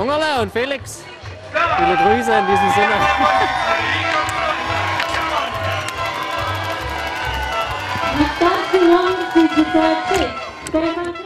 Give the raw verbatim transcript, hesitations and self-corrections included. Hungerle und Felix. Viele Grüße in diesem Sinne. Ich darf die Morgen für die Zeit